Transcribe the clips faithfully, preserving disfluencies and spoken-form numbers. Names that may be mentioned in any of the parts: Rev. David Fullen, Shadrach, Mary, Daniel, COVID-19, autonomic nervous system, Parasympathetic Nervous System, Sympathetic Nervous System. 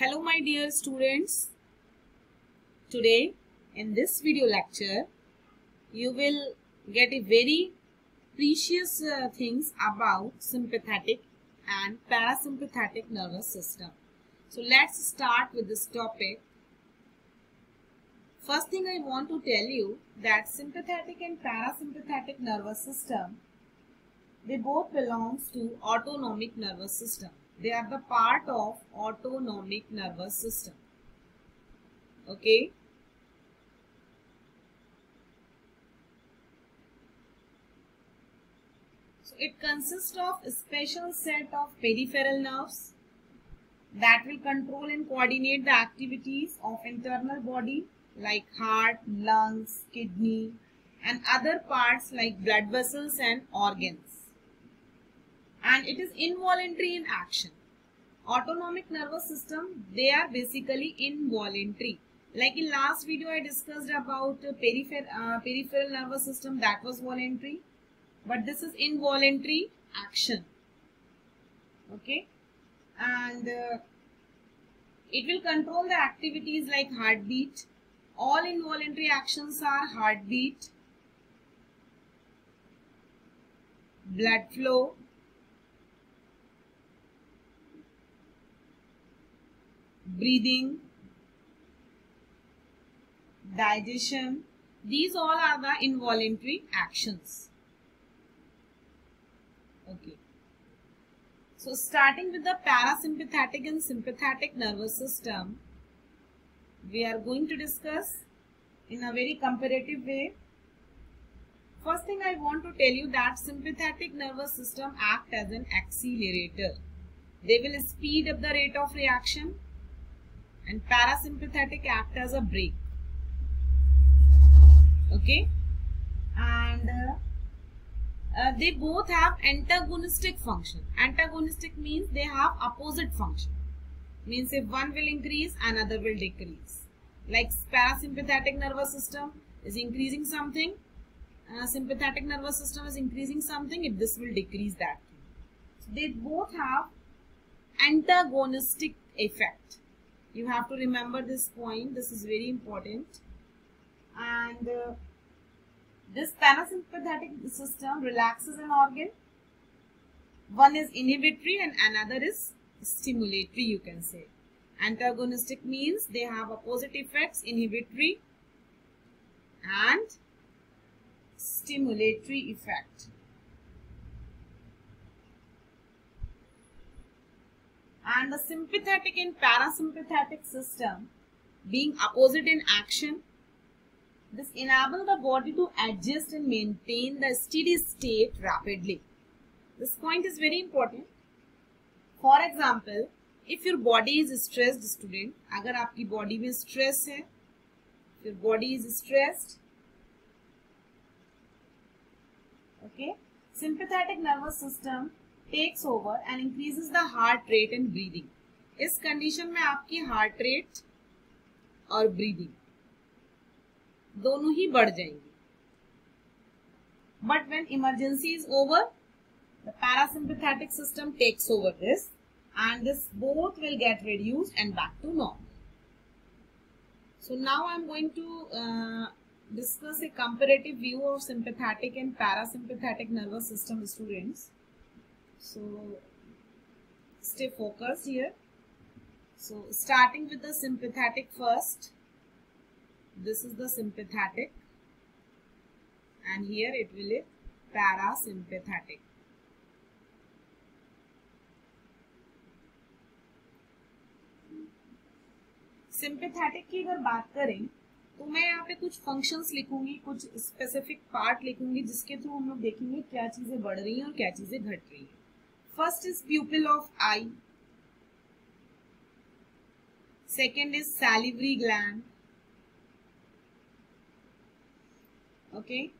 Hello my dear students, today in this video lecture you will get a very precious uh, things about sympathetic and parasympathetic nervous system. So let's start with this topic. First thing I want to tell you that sympathetic and parasympathetic nervous system, they both belongs to autonomic nervous system. They are the part of autonomic nervous system. Okay. So it consists of a special set of peripheral nerves that will control and coordinate the activities of internal body like heart, lungs, kidney and other parts like blood vessels and organs. And it is involuntary in action. Autonomic nervous system, they are basically involuntary. Like in last video I discussed about uh, peripher uh, peripheral nervous system, that was voluntary. But this is involuntary action. Okay. And uh, it will control the activities like heartbeat. All involuntary actions are heartbeat, blood flow, breathing, digestion. These all are the involuntary actions. Okay. So starting with the parasympathetic and sympathetic nervous system, we are going to discuss in a very comparative way. First thing I want to tell you that sympathetic nervous system acts as an accelerator. They will speed up the rate of reaction. And parasympathetic act as a brake. Okay. And uh, uh, they both have antagonistic function. Antagonistic means they have opposite function. Means if one will increase, another will decrease. Like parasympathetic nervous system is increasing something. Uh, sympathetic nervous system is increasing something. If this will decrease that thing. So they both have antagonistic effect. You have to remember this point. This is very important. And uh, this parasympathetic system relaxes an organ. One is inhibitory and another is stimulatory, you can say. Antagonistic means they have opposite effects, inhibitory and stimulatory effect. And the sympathetic and parasympathetic system, being opposite in action, this enables the body to adjust and maintain the steady state rapidly. This point is very important. For example, if your body is stressed, student, अगर आपकी body में stress है, your body is stressed, okay, sympathetic nervous system takes over and increases the heart rate and breathing. इस condition में आपकी heart rate और breathing दोनों ही बढ़ जाएंगे. But when emergency is over, the parasympathetic system takes over this, and this both will get reduced and back to normal. So now I am going to uh, discuss a comparative view of sympathetic and parasympathetic nervous system, students. So stay focused here. So starting with the sympathetic first. This is the sympathetic and here it will be parasympathetic. Sympathetic की अगर बात करें तो मैं यहाँ पे कुछ functions लिखूंगी, कुछ स्पेसिफिक पार्ट लिखूंगी जिसके थ्रू हम लोग देखेंगे क्या चीजें बढ़ रही हैं और क्या चीजें घट रही हैं. First is pupil of eye. Second is salivary gland. Okay.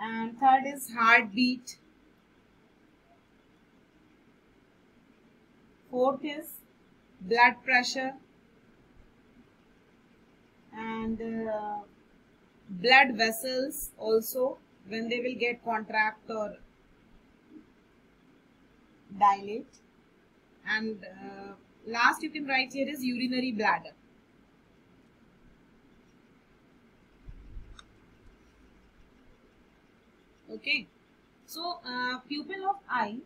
And third is heartbeat. Fourth is blood pressure. And uh, blood vessels also, when they will get contract or dilate, and uh, Last you can write here is urinary bladder. Okay. So, uh, pupil of eye,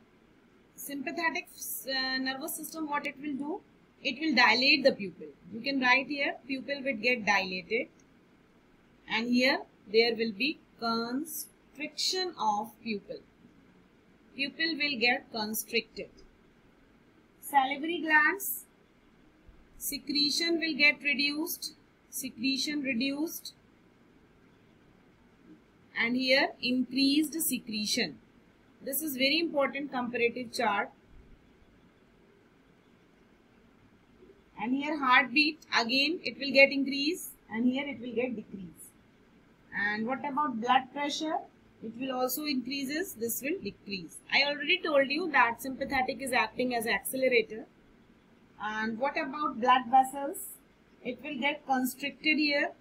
sympathetic uh, nervous system, what it will do? It will dilate the pupil. You can write here, pupil will get dilated. And here, there will be constriction of pupil. Pupil will get constricted. Salivary glands, secretion will get reduced. Secretion reduced. And here increased secretion. This is very important comparative chart. And here heartbeat, again it will get increase and here it will get decrease. And what about blood pressure? It will also increases, this will decrease. I already told you that sympathetic is acting as accelerator. And what about blood vessels? It will get constricted here.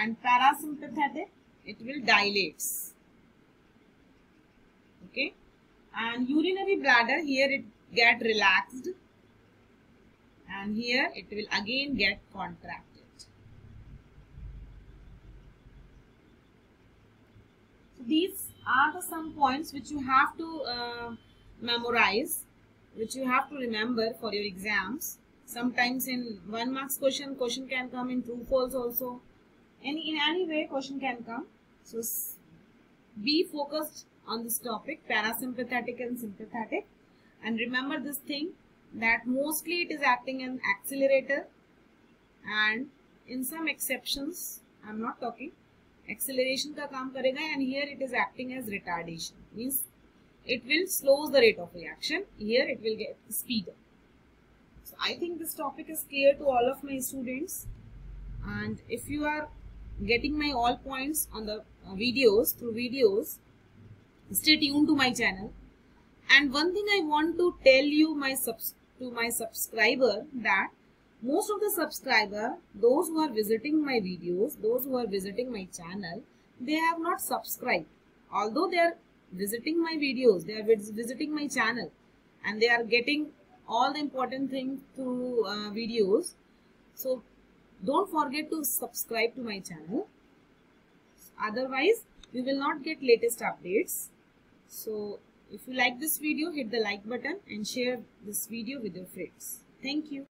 And parasympathetic, it will dilates. Okay. And urinary bladder, here it get relaxed. And here it will again get contracted. So these are the some points which you have to uh, memorize, which you have to remember for your exams. Sometimes in one marks question, question can come in true false also. Any, in any way question can come. So be focused on this topic, parasympathetic and sympathetic, and remember this thing that mostly it is acting as an accelerator, and in some exceptions I am not talking acceleration ka kaam karega, and here it is acting as retardation, means it will slow the rate of reaction, here it will get speed up. So I think this topic is clear to all of my students, and if you are getting my all points on the videos, through videos, stay tuned to my channel. And one thing I want to tell you my subs to my subscriber, that most of the subscriber, those who are visiting my videos, those who are visiting my channel, they have not subscribed. Although they are visiting my videos, they are visiting my channel, and they are getting all the important things through uh, videos. So don't forget to subscribe to my channel, otherwise you will not get latest updates. So if you like this video, hit the like button and share this video with your friends. Thank you.